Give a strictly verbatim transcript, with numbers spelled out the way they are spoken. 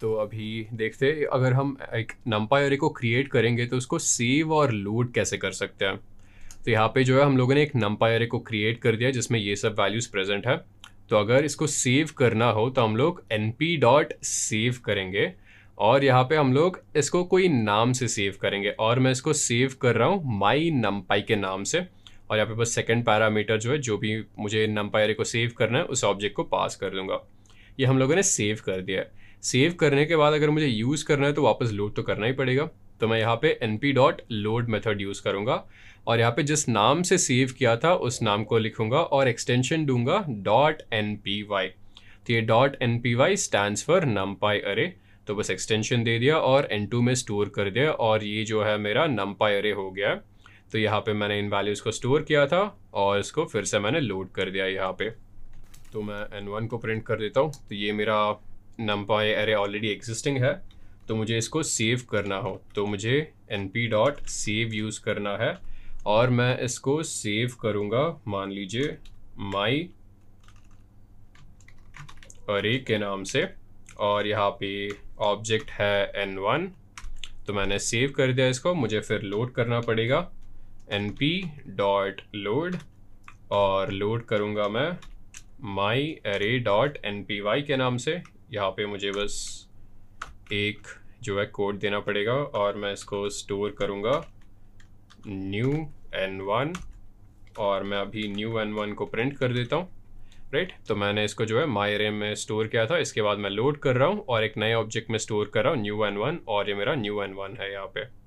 तो अभी देखते हैं अगर हम एक numpy array को क्रिएट करेंगे तो उसको सेव और लोड कैसे कर सकते हैं। तो यहाँ पे जो है हम लोगों ने एक numpy array को क्रिएट कर दिया जिसमें ये सब वैल्यूज़ प्रेजेंट है। तो अगर इसको सेव करना हो तो हम लोग np डॉट सेव करेंगे और यहाँ पे हम लोग इसको कोई नाम से सेव करेंगे और मैं इसको सेव कर रहा हूँ my numpy के नाम से। और यहाँ पे बस सेकेंड पैरामीटर जो है जो भी मुझे numpy array को सेव करना है उस ऑब्जेक्ट को पास कर दूंगा। ये हम लोगों ने सेव कर दिया है। सेव करने के बाद अगर मुझे यूज़ करना है तो वापस लोड तो करना ही पड़ेगा। तो मैं यहाँ पे np dot load method use करूँगा और यहाँ पे जिस नाम से सेव किया था उस नाम को लिखूँगा और एक्सटेंशन दूंगा डॉट npy। तो ये dot npy stands for numpy array। तो बस एक्सटेंशन दे दिया और n टू में स्टोर कर दिया और ये जो है मेरा numpy array हो गया। तो यहाँ पे मैंने इन वैल्यूज़ को स्टोर किया था और इसको फिर से मैंने लोड कर दिया यहाँ पे। तो मैं n वन को प्रिंट कर देता हूँ। तो ये मेरा numpy array ऑलरेडी एग्जिस्टिंग है। तो मुझे इसको सेव करना हो तो मुझे np डॉट सेव यूज़ करना है और मैं इसको सेव करूँगा मान लीजिए my array के नाम से और यहाँ पे ऑब्जेक्ट है n वन। तो मैंने सेव कर दिया इसको। मुझे फिर लोड करना पड़ेगा np डॉट लोड और लोड करूँगा मैं my array डॉट npy के नाम से। यहाँ पे मुझे बस एक जो है कोड देना पड़ेगा और मैं इसको स्टोर करूँगा new n वन और मैं अभी new n वन को प्रिंट कर देता हूँ राइट। तो मैंने इसको जो है my array में स्टोर किया था। इसके बाद मैं लोड कर रहा हूँ और एक नए ऑब्जेक्ट में स्टोर कर रहा हूँ new n वन और ये मेरा new n वन है यहाँ पे।